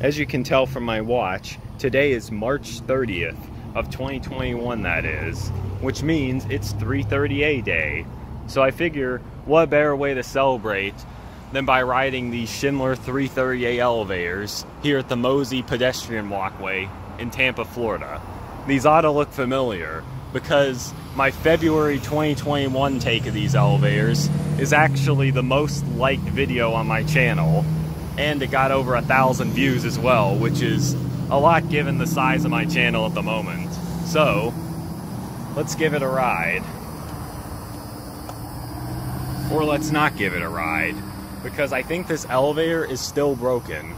As you can tell from my watch, today is March 30th of 2021, that is, which means it's 330A day. So I figure, what better way to celebrate than by riding these Schindler 330A elevators here at the MOSI pedestrian walkway in Tampa, Florida. These ought to look familiar because my February 2021 take of these elevators is actually the most liked video on my channel, and it got over 1,000 views as well, which is a lot given the size of my channel at the moment. So let's give it a ride. Or let's not give it a ride, because I think this elevator is still broken.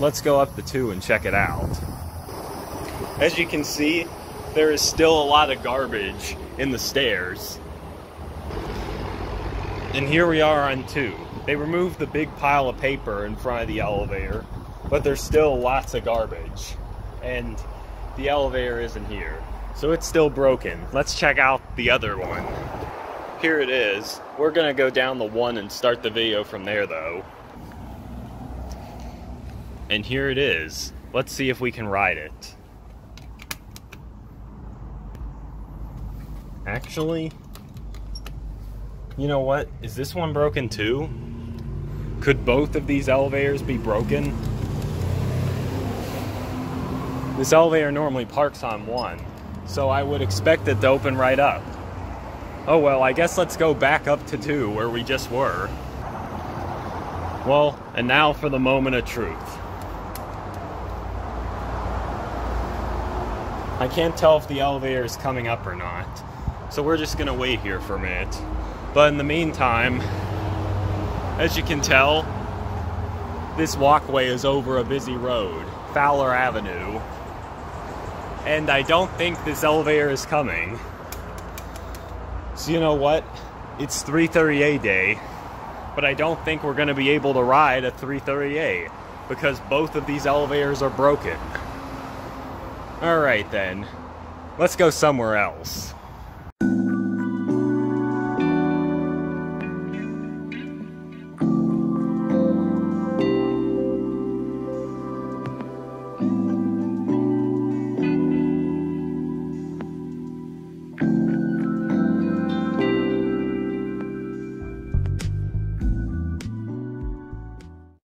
Let's go up the 2 and check it out. As you can see, there is still a lot of garbage in the stairs. And here we are on 2. They removed the big pile of paper in front of the elevator, but there's still lots of garbage. And the elevator isn't here, so it's still broken. Let's check out the other one. Here it is. We're gonna go down the 1 and start the video from there though. And here it is. Let's see if we can ride it. Actually, you know what? Is this one broken too? Could both of these elevators be broken? This elevator normally parks on 1, so I would expect it to open right up. Oh well, I guess let's go back up to 2 where we just were. Well, and now for the moment of truth. I can't tell if the elevator is coming up or not, so we're just gonna wait here for a minute. But in the meantime, as you can tell, this walkway is over a busy road, Fowler Avenue, and I don't think this elevator is coming. So you know what? It's 330A day, but I don't think we're going to be able to ride a 330A because both of these elevators are broken. Alright then, let's go somewhere else.